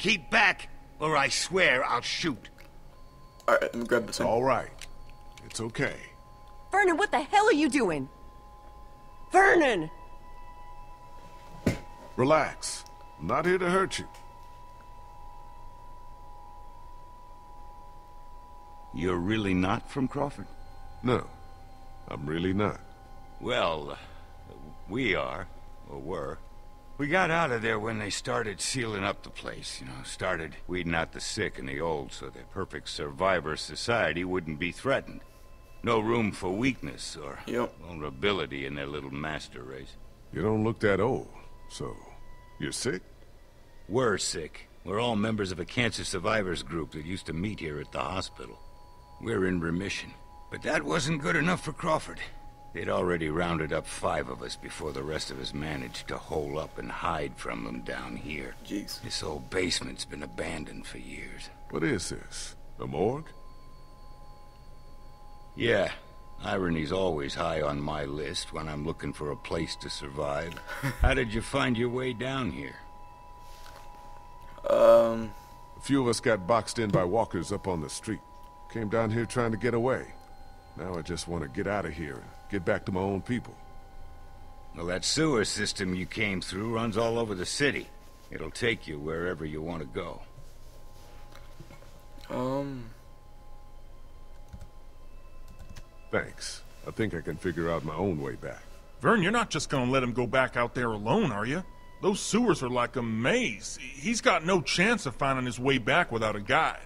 Keep back, or I swear I'll shoot. Alright, let me grab this. Alright. It's okay. Vernon, what the hell are you doing? Vernon! Relax. I'm not here to hurt you. You're really not from Crawford? No, I'm really not. Well, we are, or were. We got out of there when they started sealing up the place, you know, started weeding out the sick and the old so the perfect survivor society wouldn't be threatened. No room for weakness or vulnerability in their little master race. You don't look that old, so you're sick? We're sick. We're all members of a cancer survivors group that used to meet here at the hospital. We're in remission. But that wasn't good enough for Crawford. They'd already rounded up 5 of us before the rest of us managed to hole up and hide from them down here. Jeez. This old basement's been abandoned for years. What is this? A morgue? Yeah. Irony's always high on my list when I'm looking for a place to survive. How did you find your way down here? A few of us got boxed in by walkers up on the street. Came down here trying to get away. Now I just want to get out of here and get back to my own people. Well, that sewer system you came through runs all over the city. It'll take you wherever you want to go. Thanks. I think I can figure out my own way back. Vern, you're not just gonna let him go back out there alone, are you? Those sewers are like a maze. He's got no chance of finding his way back without a guide.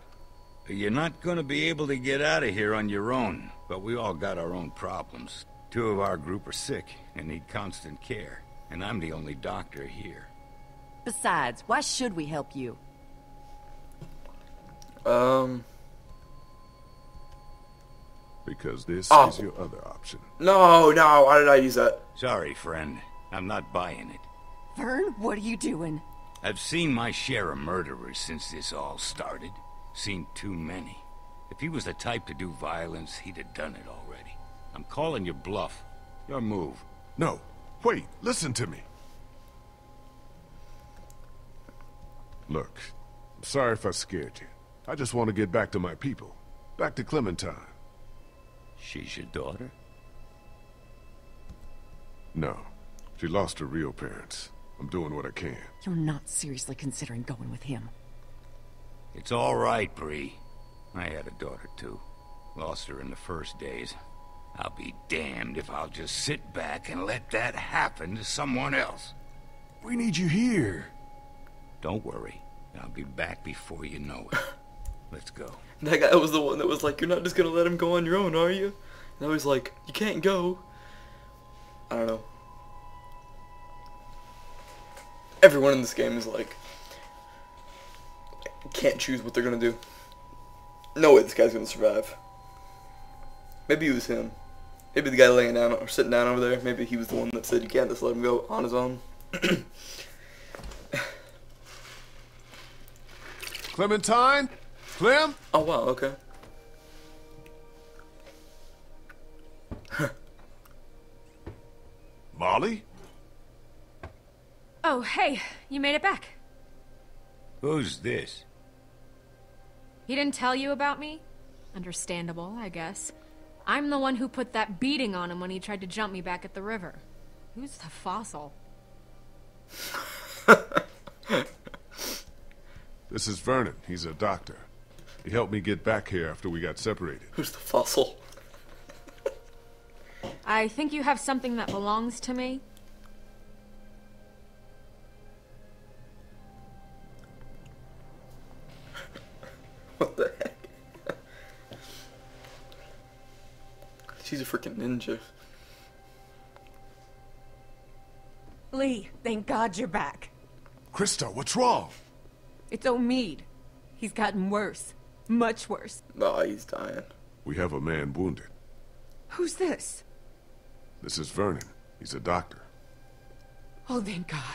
You're not gonna be able to get out of here on your own, but we all got our own problems. 2 of our group are sick and need constant care, and I'm the only doctor here. Besides, why should we help you? Because this is your other option. No, why did I use that? Sorry, friend. I'm not buying it. Vern, what are you doing? I've seen my share of murderers since this all started. Seen too many. If he was the type to do violence, he'd have done it already. I'm calling your bluff. Your move. No. Wait, listen to me. Look, I'm sorry if I scared you. I just want to get back to my people. Back to Clementine. She's your daughter? No. She lost her real parents. I'm doing what I can. You're not seriously considering going with him. It's all right, Bree. I had a daughter, too. Lost her in the first days. I'll be damned if I'll just sit back and let that happen to someone else. We need you here. Don't worry. I'll be back before you know it. Let's go. That guy was the one that was like, you're not just gonna let him go on your own, are you? And I was like, you can't go. I don't know. Everyone in this game is like, can't choose what they're gonna do. No way this guy's gonna survive. Maybe it was him. Maybe the guy laying down or sitting down over there, maybe he was the one that said you can't just let him go on his own. Clementine? Clem? Oh wow, okay. Molly? Oh hey, you made it back. Who's this? He didn't tell you about me? Understandable, I guess. I'm the one who put that beating on him when he tried to jump me back at the river. Who's the fossil? This is Vernon. He's a doctor. He helped me get back here after we got separated. Who's the fossil? I think you have something that belongs to me. What the heck? She's a freaking ninja. Lee, thank God you're back. Christa, what's wrong? It's Omid. He's gotten worse. Much worse. No, he's dying. We have a man wounded. Who's this? This is Vernon. He's a doctor. Oh, thank God.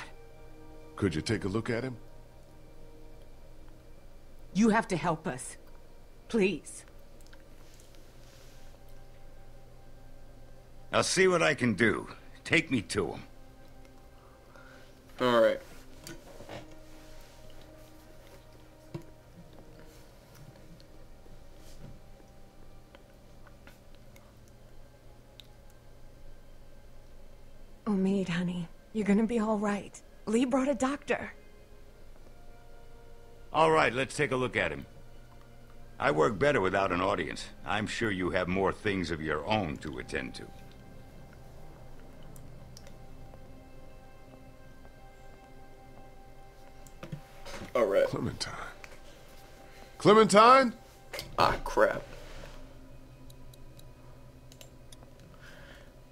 Could you take a look at him? You have to help us. Please. I'll see what I can do. Take me to him. All right. Omid, honey, you're gonna be all right. Lee brought a doctor. All right, let's take a look at him. I work better without an audience. I'm sure you have more things of your own to attend to. All right. Clementine. Clementine? Ah, crap.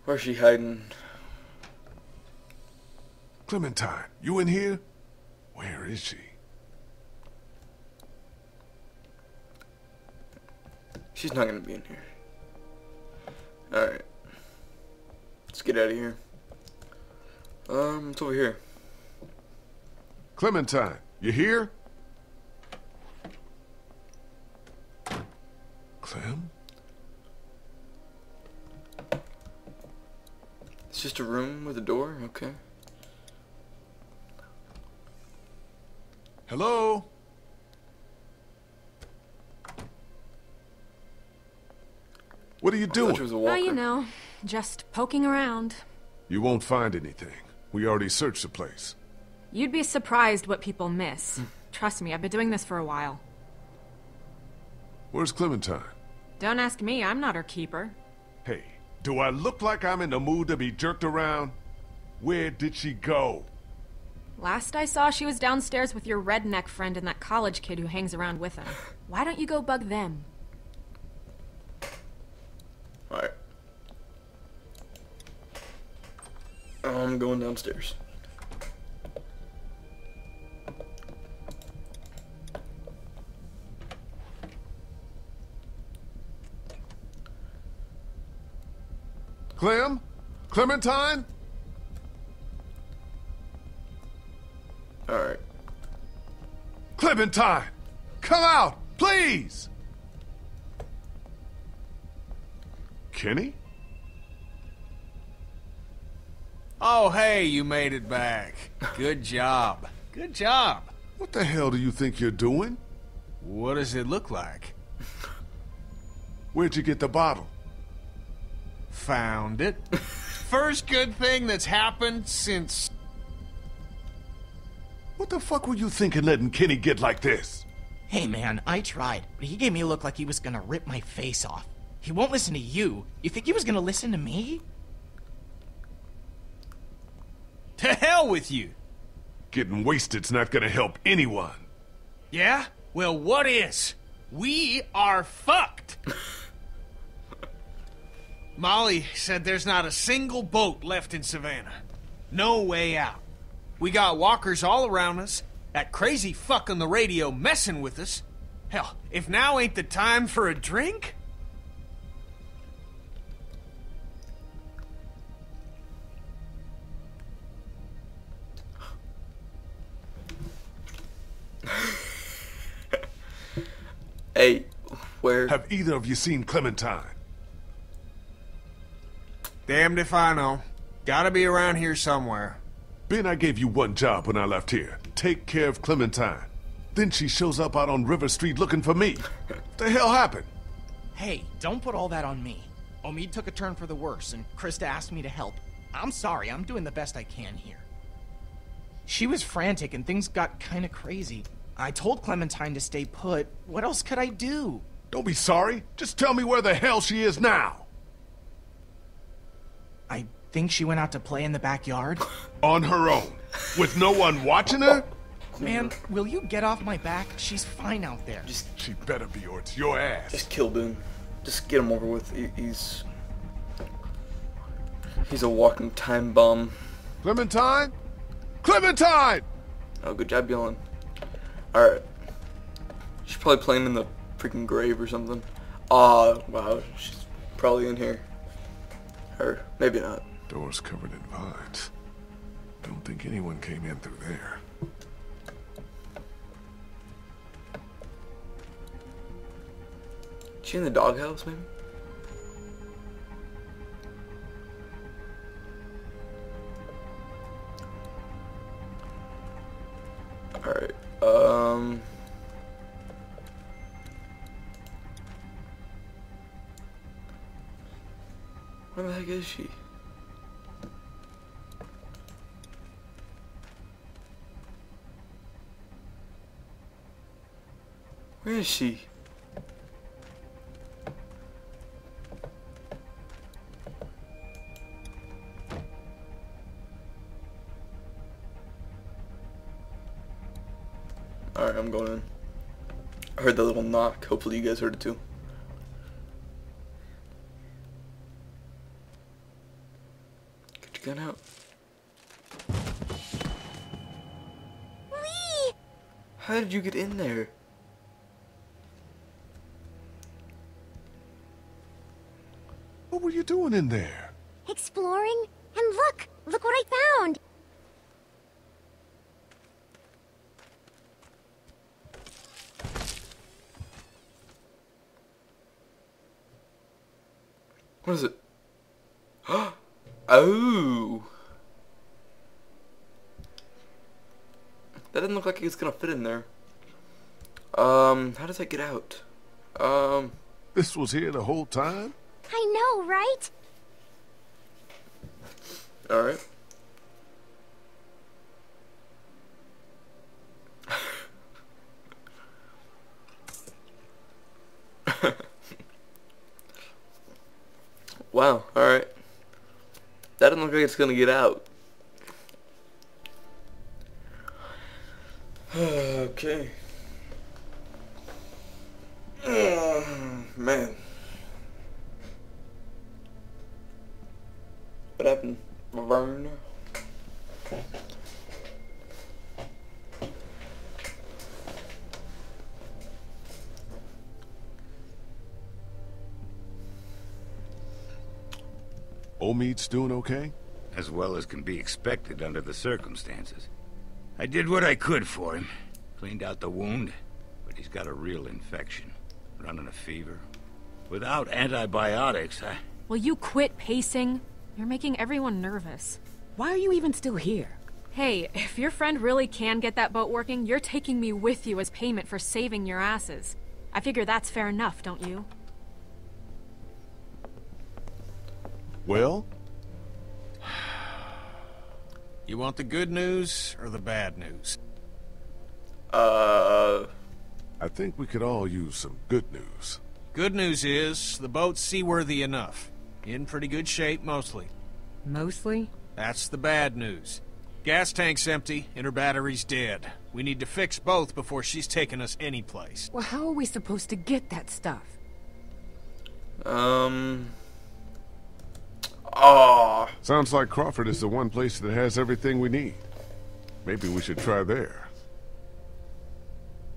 Where's she hiding? Clementine, you in here? Where is she? She's not gonna be in here. Alright. Let's get out of here. It's over here. Clementine, you here? Clem? It's just a room with a door? Okay. Hello? What are you doing? Oh, you know, just poking around. You won't find anything. We already searched the place. You'd be surprised what people miss. Trust me, I've been doing this for a while. Where's Clementine? Don't ask me, I'm not her keeper. Hey, do I look like I'm in the mood to be jerked around? Where did she go? Last I saw, she was downstairs with your redneck friend and that college kid who hangs around with him. Why don't you go bug them? Alright. I'm going downstairs. Clem? Clementine? Alright. Clementine! Come out, please! Kenny? Oh, hey, you made it back. Good job. Good job. What the hell do you think you're doing? What does it look like? Where'd you get the bottle? Found it. First good thing that's happened since... What the fuck were you thinking letting Kenny get like this? Hey, man, I tried, but he gave me a look like he was gonna rip my face off. He won't listen to you. You think he was gonna listen to me? To hell with you! Getting wasted's not gonna help anyone. Yeah? Well, what is? We are fucked! Molly said there's not a single boat left in Savannah. No way out. We got walkers all around us, that crazy fuck on the radio messing with us. Hell, if now ain't the time for a drink? Hey, where? Have either of you seen Clementine? Damned if I know. Gotta be around here somewhere. Ben, I gave you one job when I left here. Take care of Clementine. Then she shows up out on River Street looking for me. What the hell happened? Hey, don't put all that on me. Omid took a turn for the worse, and Christa asked me to help. I'm sorry, I'm doing the best I can here. She was frantic, and things got kinda crazy. I told Clementine to stay put. What else could I do? Don't be sorry. Just tell me where the hell she is now. I think she went out to play in the backyard. On her own? With no one watching her? Man, will you get off my back? She's fine out there. She better be, or it's your ass. Just kill Ben. Just get him over with. He's a walking time bomb. Clementine? Clementine! Oh, good job yelling. Alright. She's probably playing in the freaking grave or something. Aw, wow. She's probably in here. Or maybe not. Door's covered in vines. Don't think anyone came in through there. She in the doghouse, maybe? Alright. Where the heck is she? Where is she? Alright, I'm going in. I heard that little knock. Hopefully you guys heard it too. Get your gun out. Wee! How did you get in there? What were you doing in there? Exploring. And look! Look what I found! What is it? Oh! That didn't look like it's gonna fit in there. How does that get out? This was here the whole time? I know, right? Alright. Wow, alright. That doesn't look like it's gonna get out. Okay. Man. What happened, Vernon? Omid's doing okay? As well as can be expected under the circumstances. I did what I could for him. Cleaned out the wound, but he's got a real infection. Running a fever. Without antibiotics, I... Will you quit pacing? You're making everyone nervous. Why are you even still here? Hey, if your friend really can get that boat working, you're taking me with you as payment for saving your asses. I figure that's fair enough, don't you? Well? You want the good news or the bad news? I think we could all use some good news. Good news is, the boat's seaworthy enough. In pretty good shape, mostly. Mostly? That's the bad news. Gas tank's empty, and her battery's dead. We need to fix both before she's taking us anyplace. Well, how are we supposed to get that stuff? Oh. Sounds like Crawford is the one place that has everything we need. Maybe we should try there.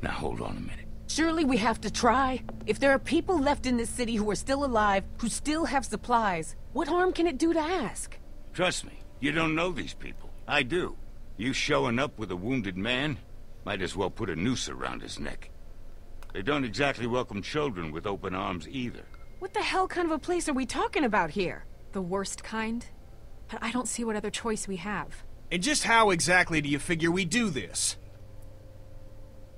Now hold on a minute. Surely we have to try. If there are people left in this city who are still alive, who still have supplies, what harm can it do to ask? Trust me, you don't know these people. I do. You showing up with a wounded man? Might as well put a noose around his neck. They don't exactly welcome children with open arms either. What the hell kind of a place are we talking about here? The worst kind, but I don't see what other choice we have. And just how exactly do you figure we do this?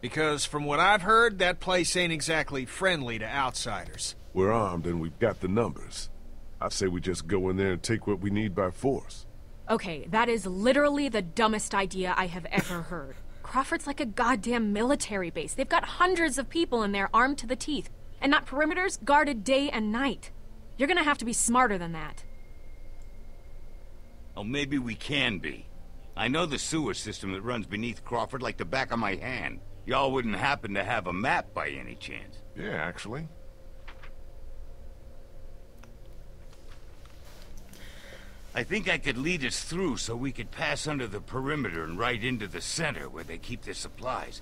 Because from what I've heard, that place ain't exactly friendly to outsiders. We're armed and we've got the numbers. I say we just go in there and take what we need by force. Okay, that is literally the dumbest idea I have ever heard. Crawford's like a goddamn military base. They've got hundreds of people in there armed to the teeth, and that perimeter's guarded day and night. You're gonna have to be smarter than that. Oh, maybe we can be. I know the sewer system that runs beneath Crawford like the back of my hand. Y'all wouldn't happen to have a map by any chance. Yeah, actually. I think I could lead us through so we could pass under the perimeter and right into the center where they keep their supplies.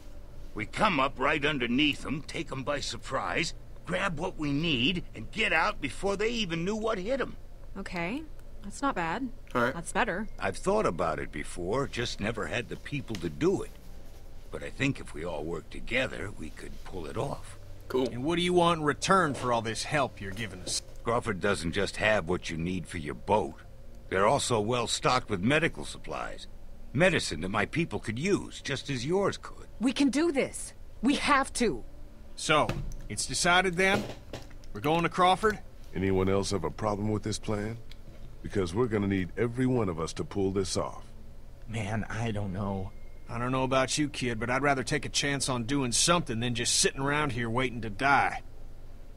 We come up right underneath them, take them by surprise, grab what we need, and get out before they even knew what hit them. Okay, that's not bad. All right. That's better. I've thought about it before, just never had the people to do it. But I think if we all work together, we could pull it off. Cool. And what do you want in return for all this help you're giving us? Crawford doesn't just have what you need for your boat. They're also well stocked with medical supplies. Medicine that my people could use, just as yours could. We can do this. We have to. So... it's decided then. We're going to Crawford. Anyone else have a problem with this plan? Because we're gonna need every one of us to pull this off. Man, I don't know. I don't know about you, kid, but I'd rather take a chance on doing something than just sitting around here waiting to die.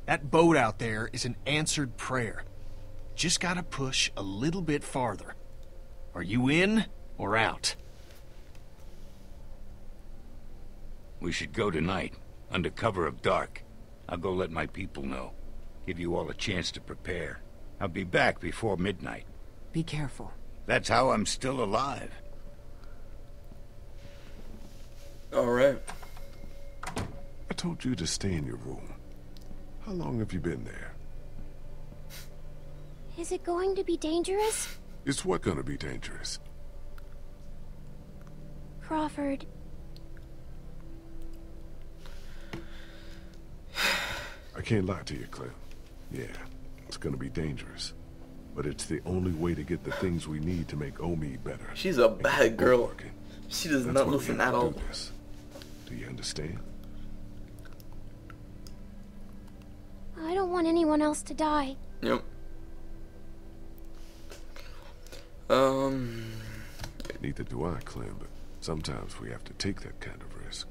That boat out there is an answered prayer. Just gotta push a little bit farther. Are you in or out? We should go tonight, under cover of dark. I'll go let my people know. Give you all a chance to prepare. I'll be back before midnight. Be careful. That's how I'm still alive. All right. I told you to stay in your room. How long have you been there? Is it going to be dangerous? It's what gonna be dangerous? Crawford. I can't lie to you, Clem. Yeah, it's gonna be dangerous. But it's the only way to get the things we need to make Omid better. She's a bad girl. She does not listen at all. Do you understand? I don't want anyone else to die. Yep. Neither do I, Clem, but sometimes we have to take that kind of risk.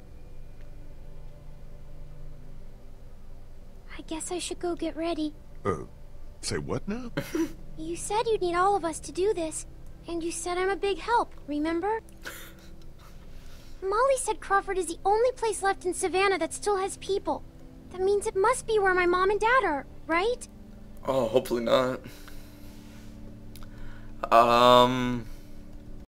I guess I should go get ready. Say what now? You said you'd need all of us to do this, and you said I'm a big help, remember? Molly said Crawford is the only place left in Savannah that still has people. That means it must be where my mom and dad are, right? Oh, hopefully not.